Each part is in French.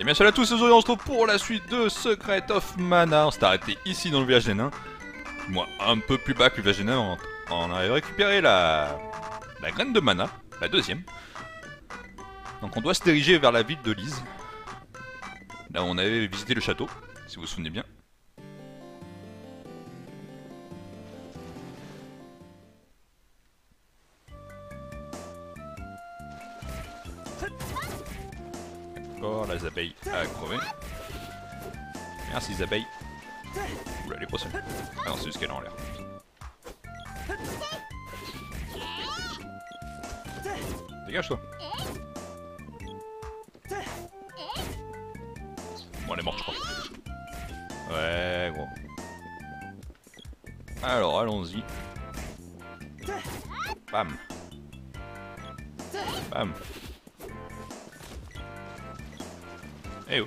Et bien salut à tous, c'est Zoé, on se retrouve pour la suite de Secret of Mana. On s'est arrêté ici dans le village des nains. Moi, un peu plus bas que le village des nains, on a récupéré la graine de mana, la deuxième. Donc on doit se diriger vers la ville de Lise. Là où on avait visité le château, si vous vous souvenez bien. Les abeilles à crever. Merci les abeilles. Oula, les poissons. Ah non, c'est juste qu'elle est en l'air. Dégage-toi. Bon, elle est morte, je crois. Ouais, gros. Alors, allons-y. Bam. Bam. Eh oh.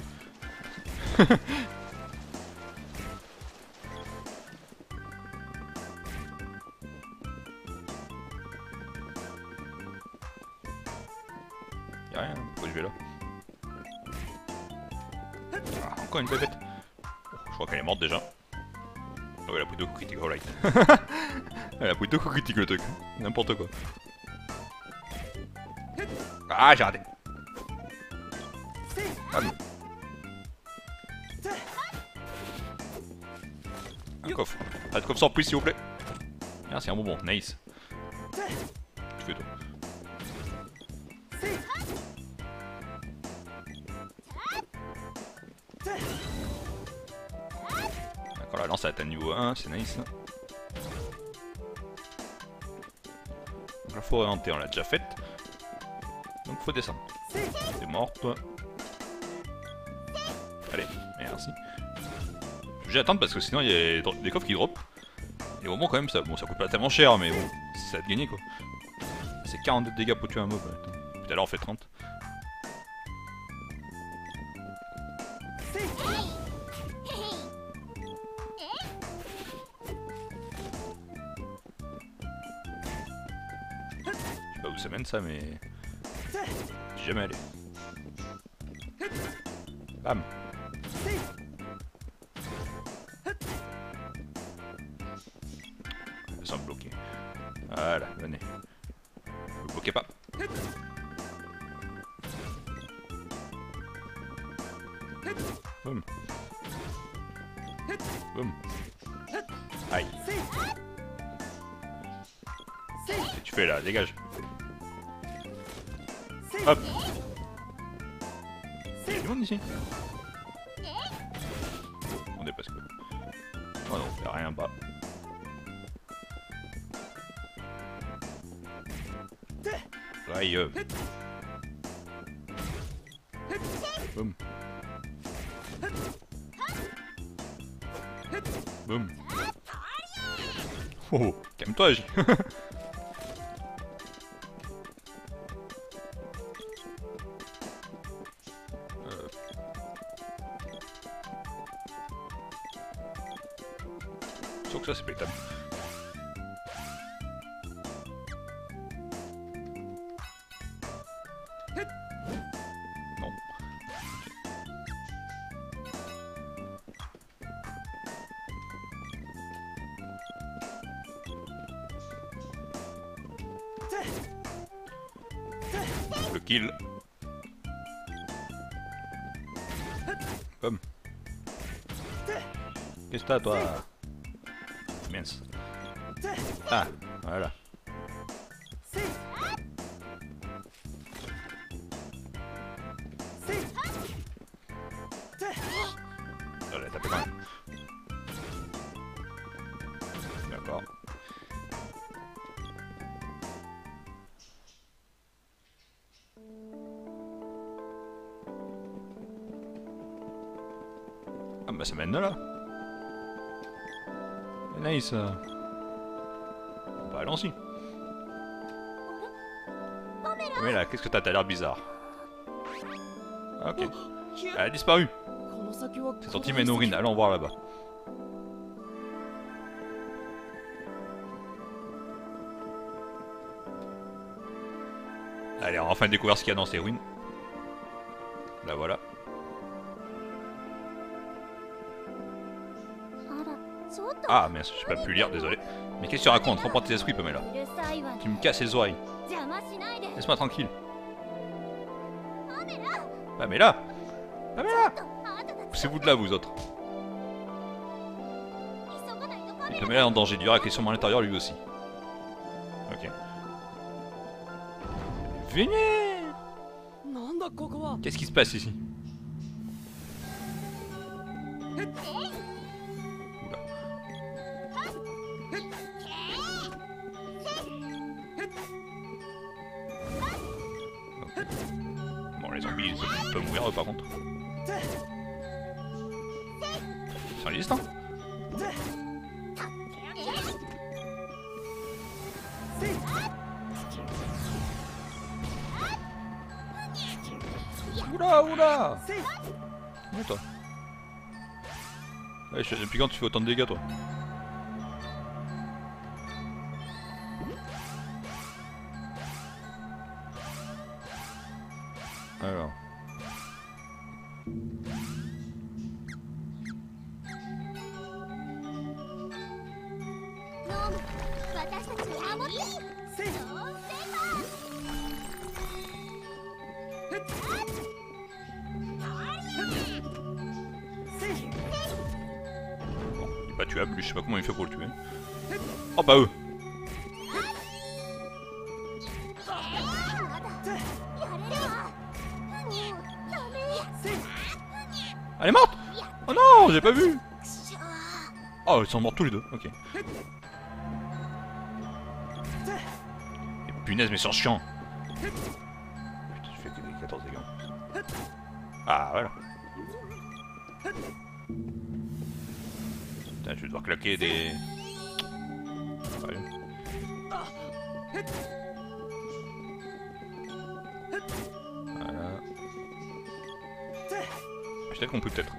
Y'a rien, pourquoi je vais là? Ah, encore une bébête. Je crois qu'elle est morte déjà. Oh, elle a pris deux coups critiques, alright. Elle a pris deux coups critiques le truc, n'importe quoi. Ah, j'ai raté. Ah non. Un coffre. Pas de coffre sans prix s'il vous plaît. Ah, c'est un bonbon, nice. Tu fais tout. D'accord, la lance a atteint niveau 1, c'est nice. Donc la forêt hantée, on l'a déjà faite. Donc faut descendre. T'es mort toi. Allez, merci. Je vais attendre parce que sinon il y a des coffres qui drop. Et au moment quand même ça, bon ça coûte pas tellement cher mais bon, ça va te gagner quoi. C'est 42 dégâts pour tuer un mob. Tout à l'heure on fait 30. Je sais pas où ça mène ça mais... J'y jamais allé. Bam. Voilà, venez. Ne vous bloquez pas. Boum. Boum. Aïe. Qu'est-ce que tu fais là? Dégage. Hop. Il y a du monde ici. On dépasse quoi? Oh non, il n'y a rien bas. Aïe. Boum. Boum. Oh, calme-toi, J. Sauf que ça c'est pétable. Le kill. Comme. Qu'est-ce que t'as toi? Mince. Ah, voilà. Allez, tapez quand même. D'accord. Ah bah ça mène de là. Nice. Bah allons-y. Mais là, qu'est-ce que t'as l'air bizarre. Ok. Elle a disparu. C'est sorti mes nourrines, allons voir là-bas. Allez, on a enfin découvert ce qu'il y a dans ces ruines. Là voilà. Ah, mais j'ai pas pu lire, désolé. Mais qu'est-ce que tu racontes? Reprends tes esprits, Pamela. Tu me casses les oreilles. Laisse-moi tranquille. Pamela! Pamela! Poussez-vous de là, vous autres. Et Pamela est en danger. Durak est sûrement à l'intérieur, lui aussi. Ok. Venez! Qu'est-ce qui se passe ici? Oula. Okay. Bon, les zombies ils peuvent mourir par contre. Ça existe hein? Oula oula! Bon toi. Ouais, depuis quand tu fais autant de dégâts, toi? Alors. Tuable, lui, je sais pas comment il fait pour le tuer. Oh bah eux! Elle est morte! Oh non, j'ai pas vu! Oh, ils sont morts tous les deux, ok. Et punaise, mais c'est chiant! Putain, je fais que des 14 dégâts. Ah, voilà. Putain, je vais devoir claquer des... Sérieux. Voilà. Je t'ai compris peut-être.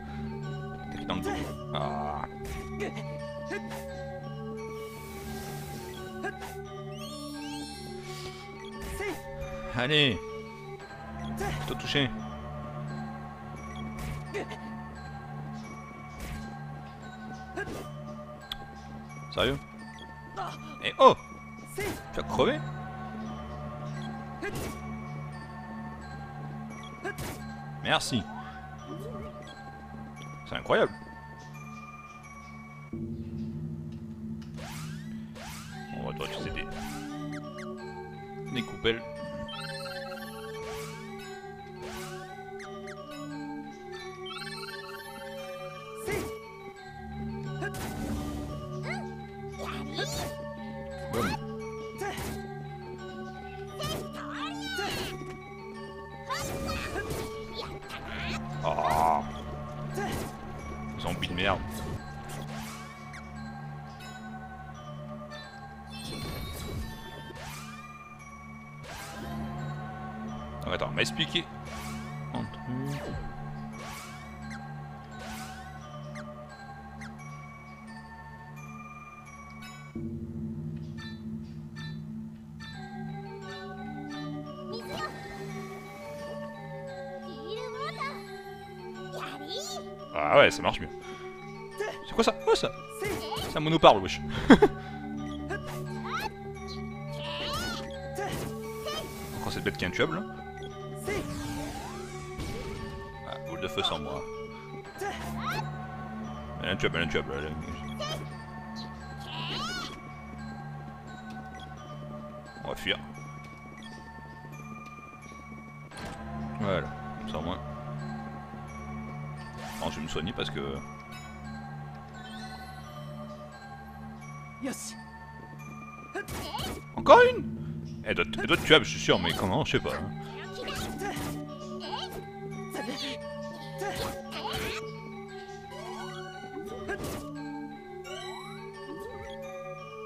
Ah. Allez. T'as touché. Sérieux? Eh oh! Tu as crevé? Merci! C'est incroyable! On va devoir utiliser des coupelles. Zombie de merde. Oh, attends, m'a expliqué. Ah ouais, ça marche mieux. C'est quoi ça? Oh ça? C'est un monoparle, wesh. Encore cette bête qui est intuable là. Ah, boule de feu sans moi. Elle est intuable, elle est intuable. Elle est... On va fuir. Voilà, comme ça au moins. Non, je vais me soigner parce que... Yes. Encore une? Elle doit être tuable, je suis sûr, mais comment? Je sais pas. Hein.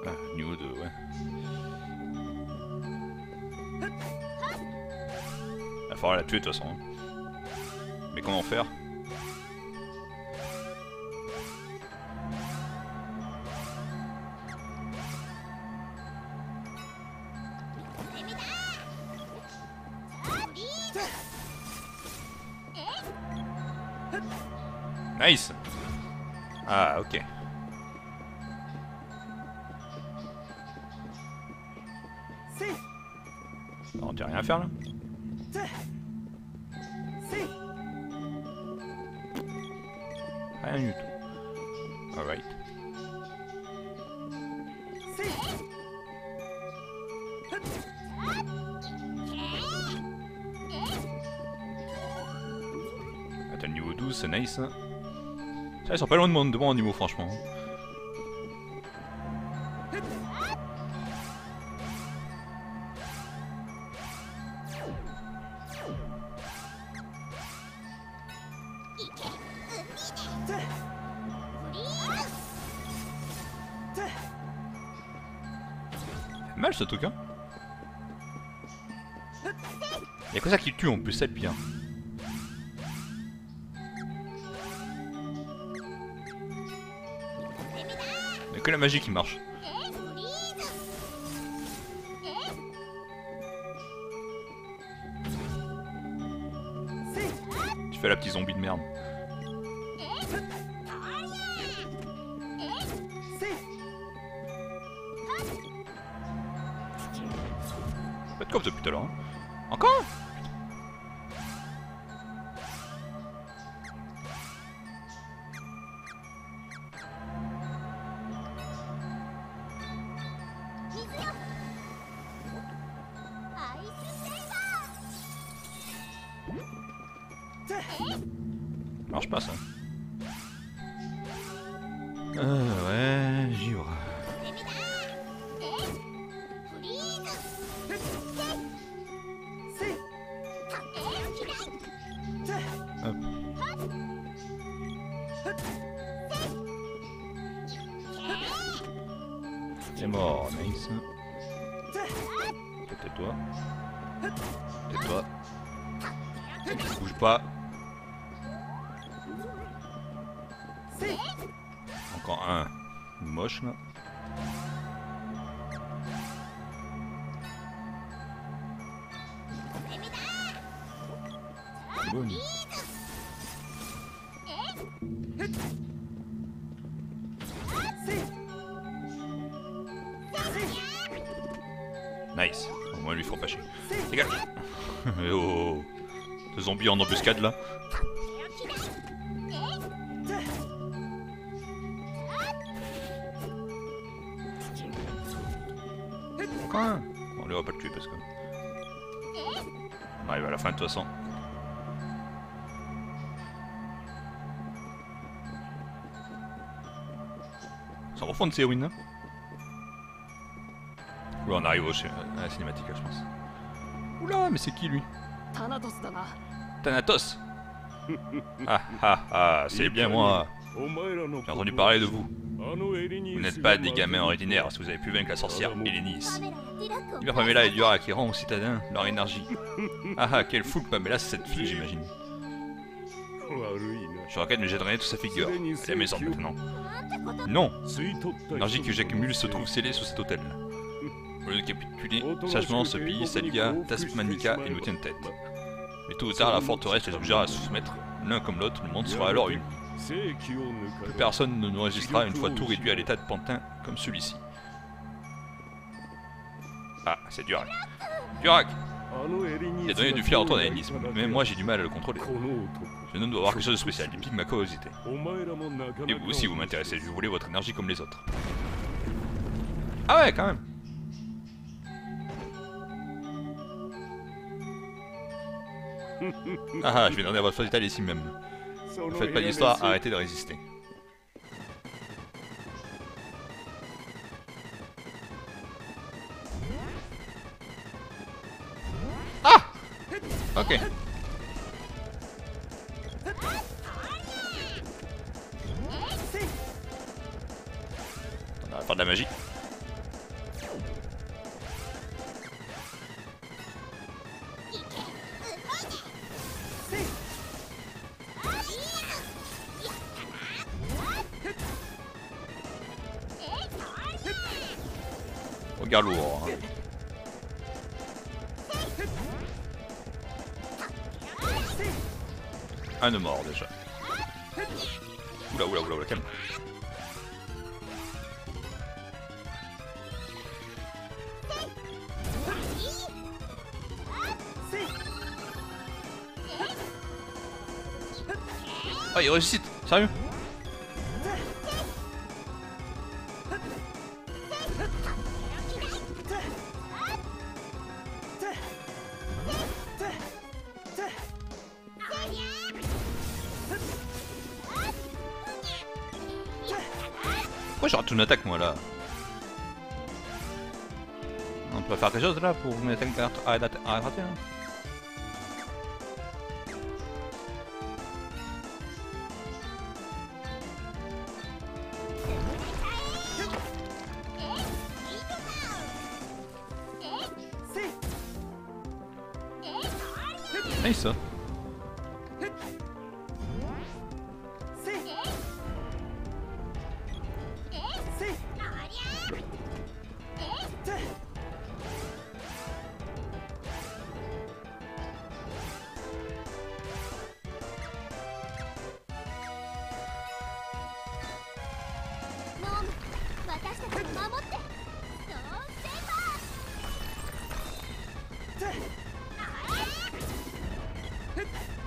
Ah, niveau 2, ouais. Il va falloir la tuer de toute façon. Hein. Mais comment faire? Nice. Ah ok. t'a rien à faire là. Rien du tout. Alright. Ah, t'as le niveau 12, c'est nice. Ça, ils sont pas loin de mon niveau, franchement. Mal ce truc hein. Y'a que ça qui tue en plus, c'est bien. Y'a que la magie qui marche. Tu fais la petite zombie de merde. Depuis tout à l'heure. Hein. Encore ? Marche pas ça. Ouais, j'y vois. C'est mort, nice. Tais-toi. Tais-toi. Tu bouges pas. Encore un. Moche là. Bon. Nice, au moins lui faut pas chier. Dégage. Oh, ce zombie en embuscade là. Encore un. On ne va pas le tuer parce que. On arrive à la fin de toute façon. Sans refondre ces ruines. Oula, on arrive à la cinématique, je pense. Oula, mais c'est qui lui? Thanatos. Thanatos. Ah ah ah, c'est bien moi. J'ai entendu parler de vous. Vous n'êtes pas des gamins ordinaires si vous avez pu vaincre la sorcière Elenis. Libère Pamela et Durak qui rend aux citadins leur énergie. Ah ah, quelle foule Pamela, c'est cette fille, j'imagine. Je regrette, mais j'ai drainé toute sa figure. Elle est méchante maintenant. Non! L'énergie que j'accumule se trouve scellée sous cet hôtel. Au lieu de capituler sagement, ce pays, Salia, Tasmanica et nous tient tête. Mais tôt ou tard, la forteresse les obligera à se soumettre. L'un comme l'autre, le monde sera alors uni. Plus personne ne nous résistera une fois tout réduit à l'état de pantin comme celui-ci. Ah, c'est Durak. Durak! Il a donné du fier en toi à Elenis, mais moi j'ai du mal à le contrôler. Je ne dois avoir quelque chose de spécial, il pique ma curiosité. Et vous aussi vous m'intéressez, je voulais votre énergie comme les autres. Ah ouais, quand même! Ah ah, je vais donner à votre fatale ici même. Ne faites pas d'histoire, arrêtez de résister. Ah! Ok. On va faire de la magie. Regard lourd. Hein. Un de mort déjà. Oula, oula, oula, oula, calme. Ah, il ressuscite. Sérieux? Pourquoi je rate une attaque moi là? On peut faire quelque chose là pour une attaque à rater hein. Nice.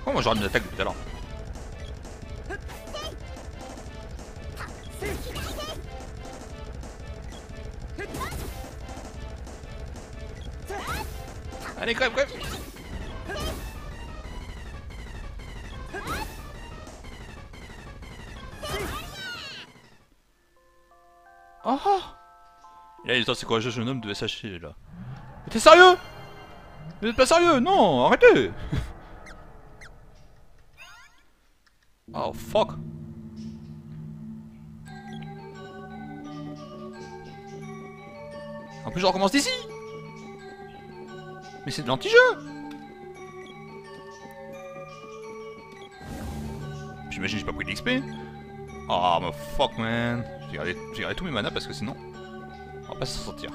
Oh, moi j'aurais une attaque depuis tout à l'heure. Allez, crève, crève. Oh, là, l'histoire c'est quoi, je jeune homme de SHC là. Mais t'es sérieux? Vous êtes pas sérieux? Non, arrêtez. Oh fuck. En plus je recommence d'ici. Mais c'est de l'anti-jeu. J'imagine que j'ai pas pris d'XP. Oh mais fuck man. J'ai gardé tous mes manas parce que sinon on va pas s'en sortir.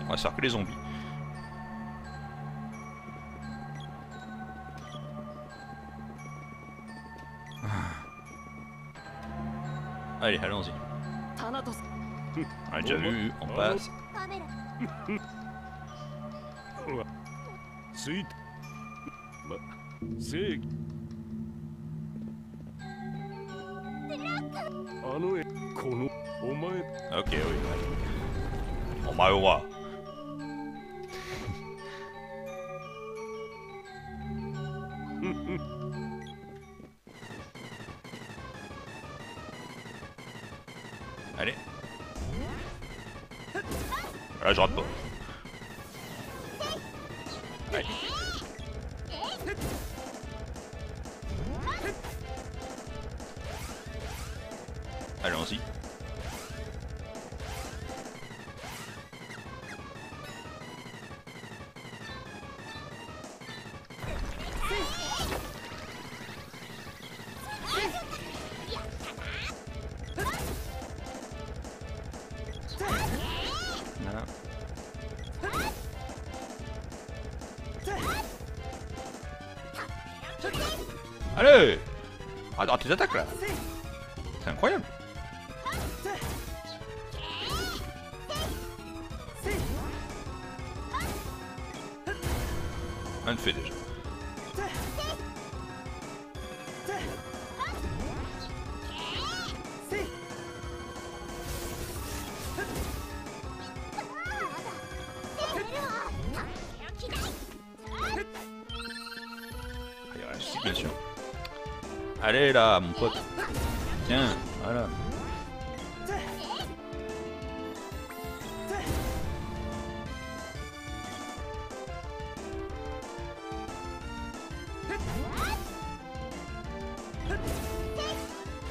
On va se faire que les zombies. Allez, allons-y. On a déjà vu, on passe. Ok, oui, ouais. On va au roi. Allez. Là je rate pas. Allez. Allons-y. Allez! Attends tes attaques là! C'est incroyable! Un de fait déjà. Bien sûr. Allez là, mon pote. Tiens, voilà.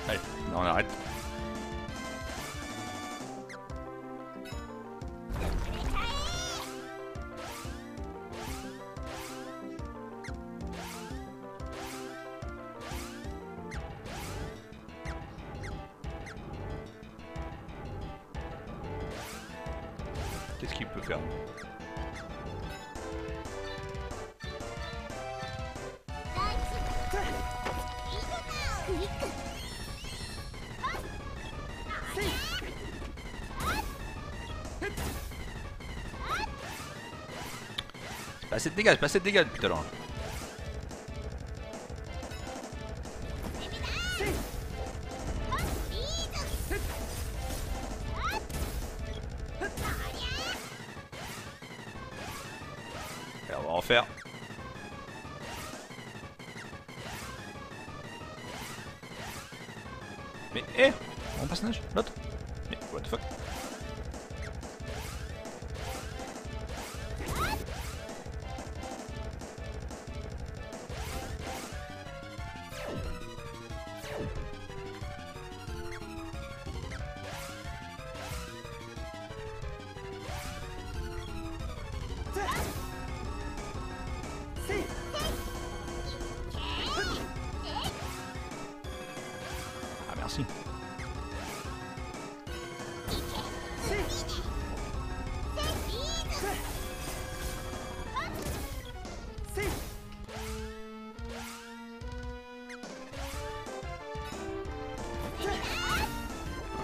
Allez, non, on arrête. Qu'est-ce qu'il peut faire? C'est Pas assez de dégâts, pas assez de dégâts depuis tout à l'heure. On va en faire. Mais hé hey, mon personnage, l'autre. Mais what the fuck.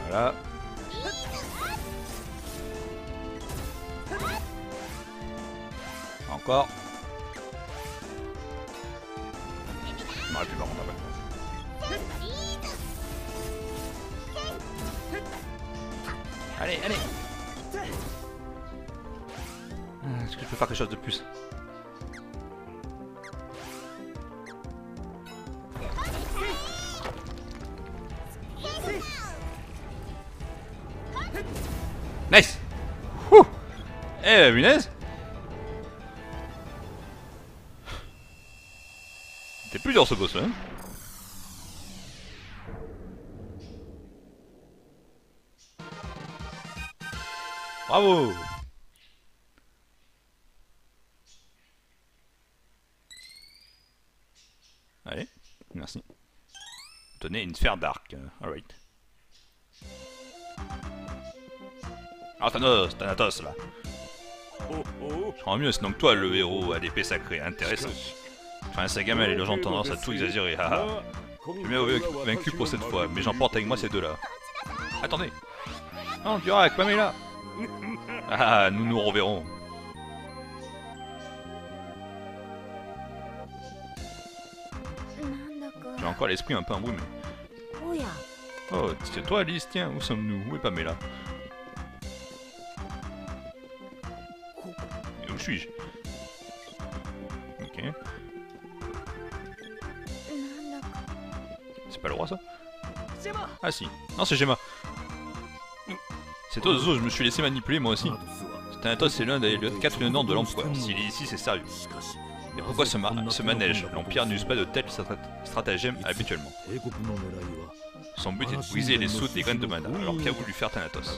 Voilà. Encore. Je m'aurais pu par contre après. Allez, allez. Est-ce que je peux faire quelque chose de plus? Nice. Ouh. Eh, punaise. C'était plus dur ce boss, hein. Bravo. Allez, merci. Tenez une sphère d'arc, alright. Ah, Thanatos, Thanatos là. Oh oh. Ça rend mieux, sinon que toi le héros à l'épée sacrée, intéressant. Enfin, sa gamelle et le gens ont tendance à tout exagérer, haha. J'ai bien vaincu pour cette fois, mais j'emporte avec moi ces deux-là. Attendez. Non, Durak, Pamela. Ah, nous nous reverrons. J'ai encore l'esprit un peu embrouillé. Oh, c'est toi Alice, tiens, où sommes-nous? Où est Pamela? Et où suis-je? Ok. C'est pas le roi ça? Ah si. Non, c'est Gemma. C'est Ozo, je me suis laissé manipuler moi aussi. Thanatos c'est l'un des quatre lieutenants de l'Empereur. S'il est ici, c'est sérieux. Mais pourquoi ce manège? L'Empire n'use pas de tels stratagèmes habituellement. Son but est de briser les sous des graines de mana, alors qu'a voulu faire Thanatos.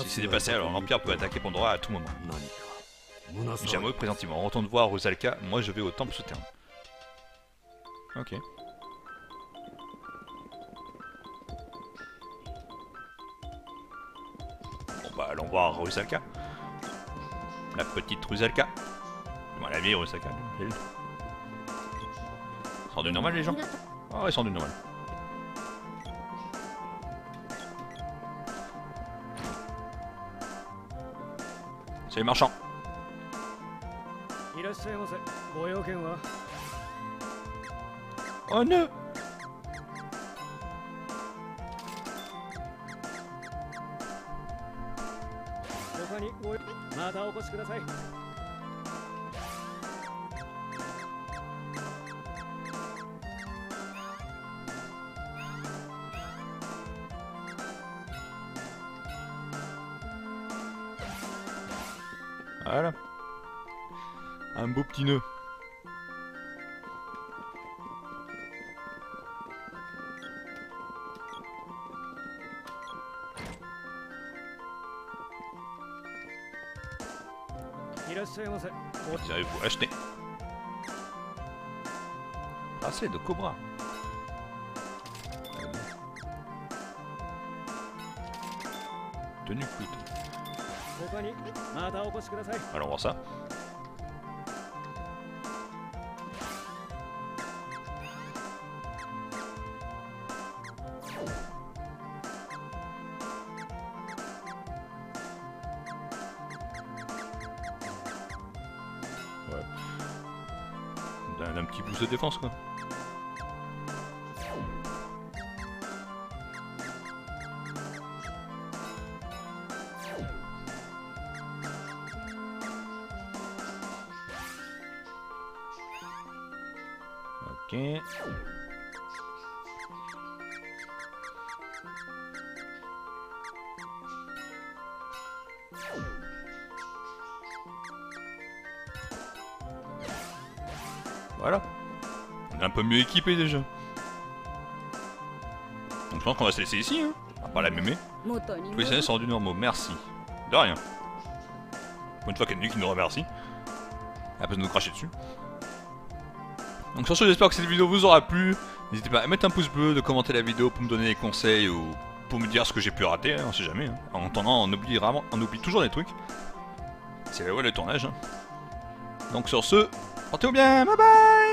Si c'est dépassé, alors l'Empire peut attaquer Pandora à tout moment. J'ai un mauvais pressentiment. Retourne voir Rusalka, moi je vais au temple souterrain. Ok. Bah allons voir Rusalka. La petite Rusalka. Bon, la vieille Rusalka. Ils sont du normal les gens. Ah oh, ils sont du normal. C'est les marchands. Oh non. Voilà. Un beau petit nœud. Ils arrivent à acheter. Ah, c'est de Cobra. Tenue plutôt. Allons voir ça. d'un petit boost de défense quoi. Ok. Voilà, on est un peu mieux équipé déjà. Donc je pense qu'on va se laisser ici, hein. À part la mémé. Tous les scénarios sont du normaux, merci. De rien. Pour une fois qu'il y a une qui nous remercie. Elle peut nous cracher dessus. Donc sur ce, j'espère que cette vidéo vous aura plu. N'hésitez pas à mettre un pouce bleu, de commenter la vidéo pour me donner des conseils ou pour me dire ce que j'ai pu rater, hein, on sait jamais. Hein. En attendant, on oublie toujours des trucs. C'est la loi du tournage. Hein. Donc sur ce, portez-vous bien, bye bye.